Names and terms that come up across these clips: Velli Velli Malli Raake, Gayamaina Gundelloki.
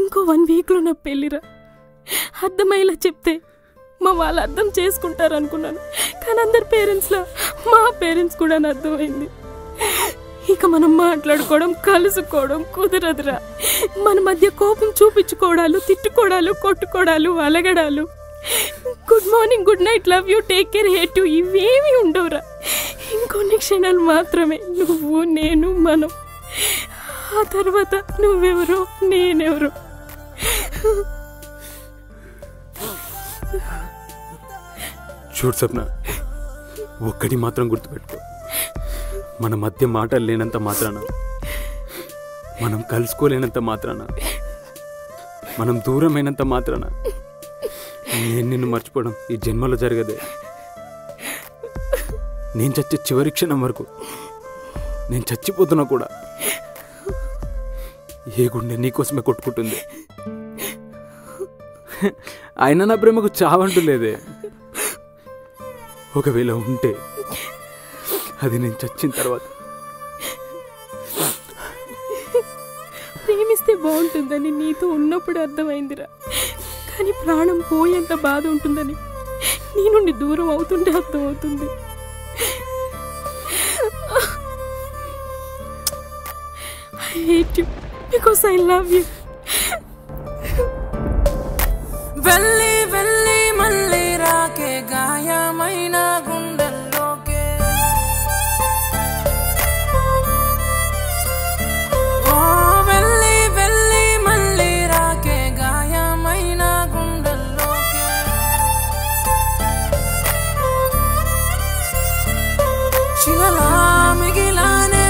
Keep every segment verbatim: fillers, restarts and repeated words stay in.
ఇంకో వన్ వీక్లో నా పెళ్ళిరా. అర్థమయ్యేలా చెప్తే మా వాళ్ళు అర్థం చేసుకుంటారు అనుకున్నాను, కానీ అందరి పేరెంట్స్లా మా పేరెంట్స్ కూడా అర్థమైంది. ఇక మనం మాట్లాడుకోవడం కలుసుకోవడం కుదరదురా. మన మధ్య కోపం చూపించుకోవడాలు, తిట్టుకోవడాలు, కొట్టుకోవడాలు, అలగడాలు, good morning, good night, love you, take care, hate you ఇవేమీ ఉండవురా. ఇంకొన్ని క్షణాలు మాత్రమే నువ్వు నేను మనం. ఆ తర్వాత నువ్వెవరో నేనెవరో. చూడు సప్న, ఒక్కటి మాత్రం గుర్తుపెట్టుకో, మన మధ్య మాటలు లేనంత మాత్రాన, మనం కలుసుకోలేనంత మాత్రాన, మనం దూరమైనంత మాత్రాన నేను నిన్ను మర్చిపోవడం ఈ జన్మలో జరగదే. నేను చచ్చే చివరి క్షణం వరకు, నేను చచ్చిపోతున్నా కూడా ఏ గుండె నీకోసమే కొట్టుకుంటుంది. అయినా నా ప్రేమకు చావంటూ లేదే. ఒకవేళ ఉంటే అది నేను చచ్చిన తర్వాత. ప్రేమిస్తే బాగుంటుందని నీతో ఉన్నప్పుడు అర్థమైందిరా, కానీ ప్రాణం పోయేంత బాధ ఉంటుందని నీ నుండి దూరం అవుతుంటే అర్థమవుతుంది. I hate you because I love you. Velli velli malli raake gaayamaina gundalloke oh velli velli malli raake gaayamaina gundalloke chilala migilane.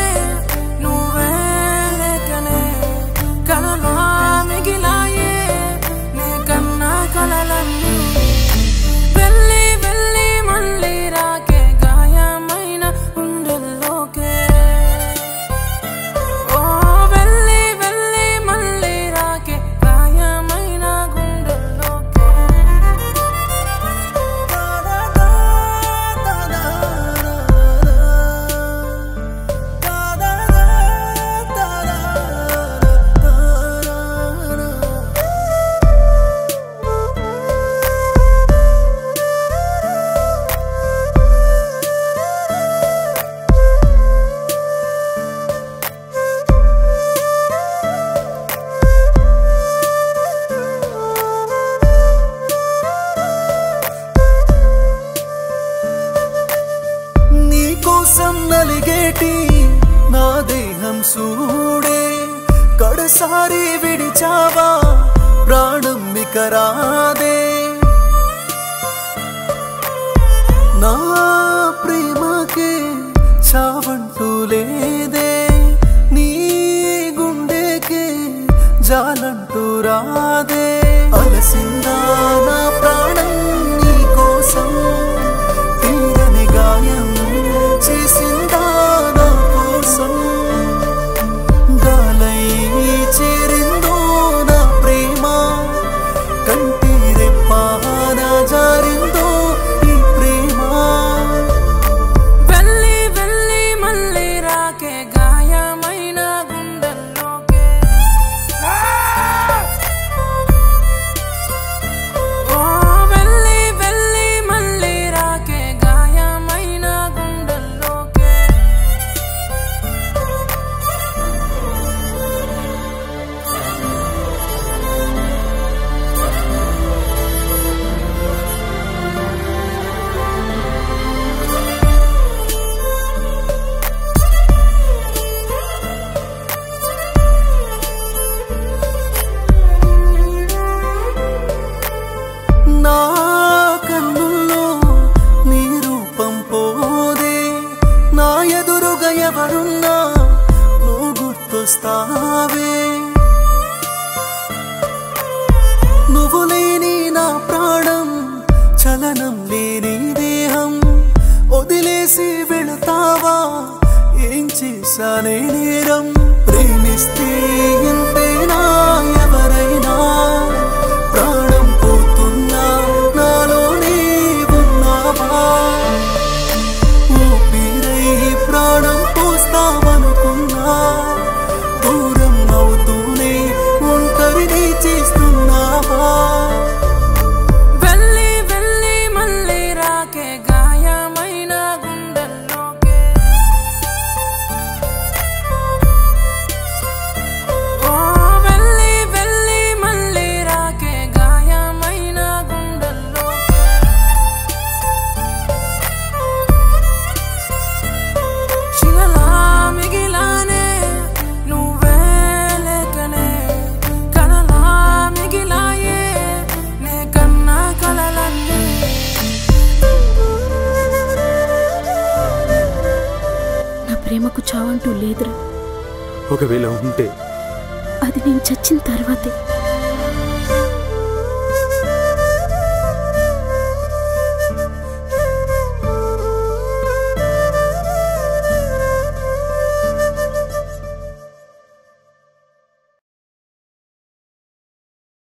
ఒకవేళ ఉంటే అది నేను చచ్చిన తర్వాతే.